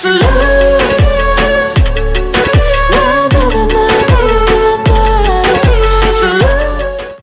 It's a love.